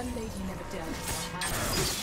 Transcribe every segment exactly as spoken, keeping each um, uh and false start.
A lady never dealt with her hand.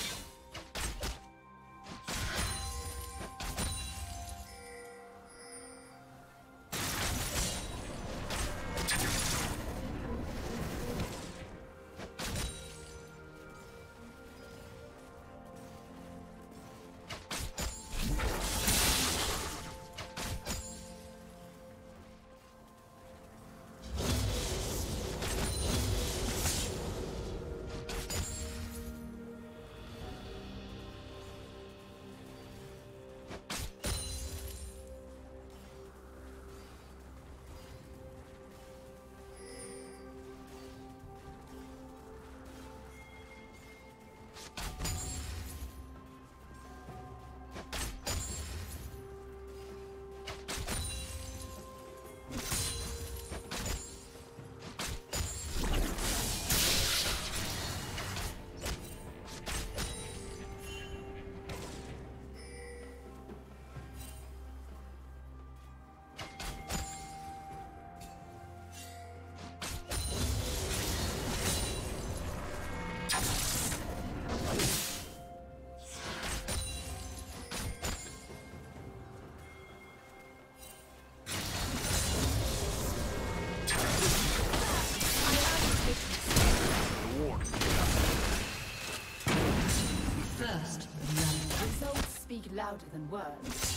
Louder than words.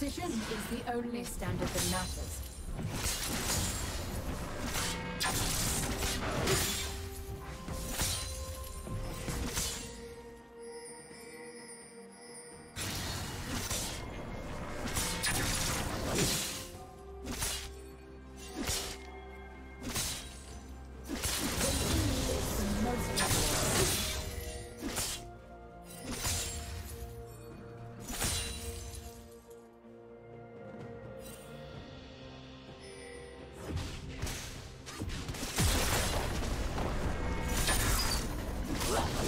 Precision is the only standard that matters.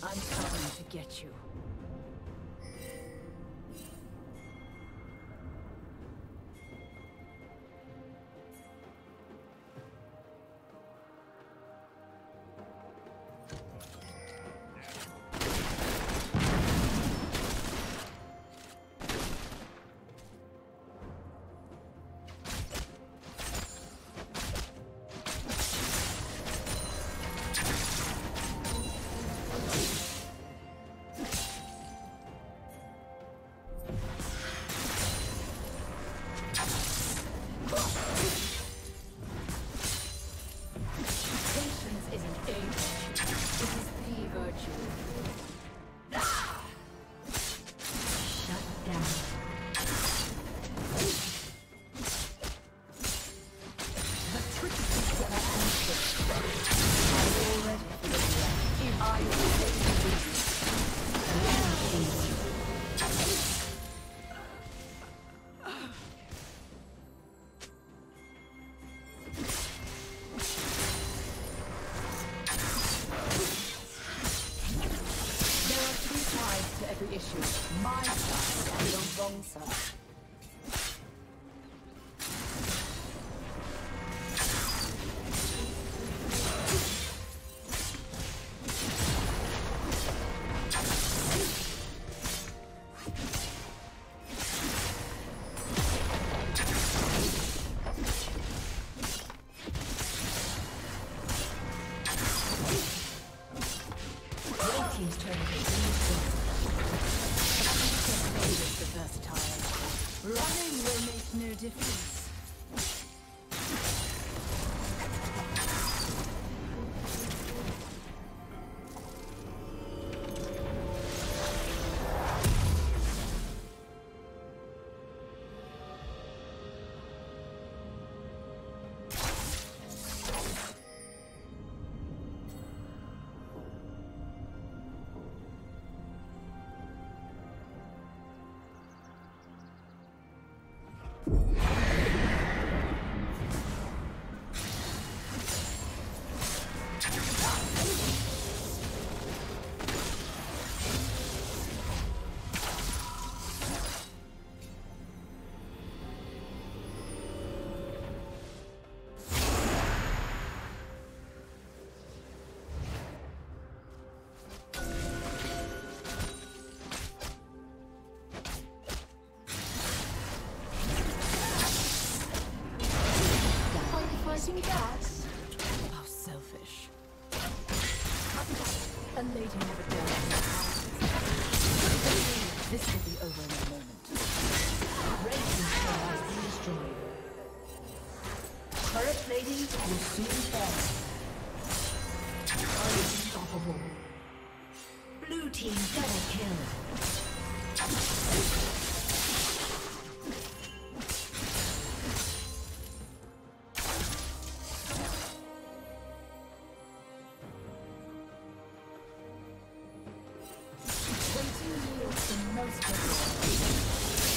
I'm coming to get you. Blue team double kill. They do yield the most of the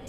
Red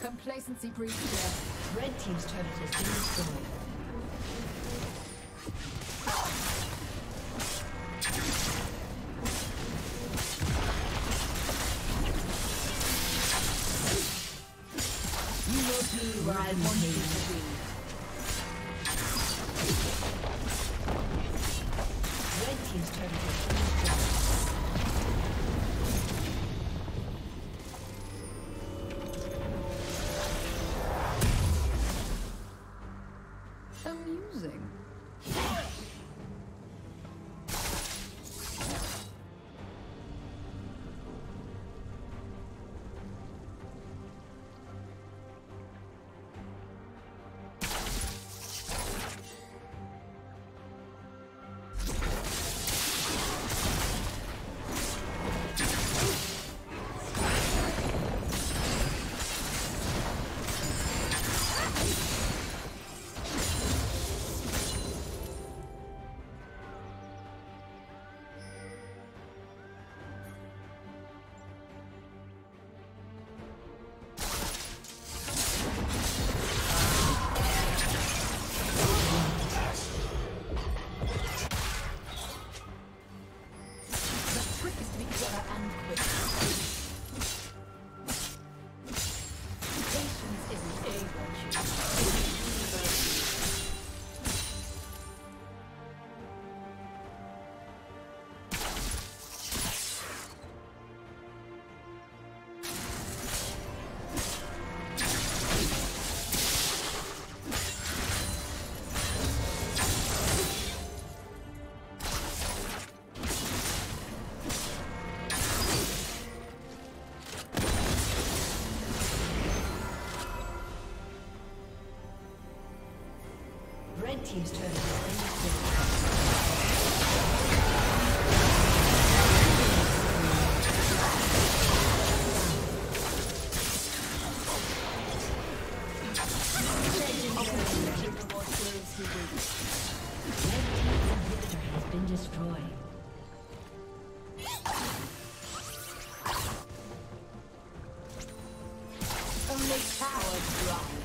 Complacency breach here. Red Team's turret has been destroyed. Red Team's turn Only power drop.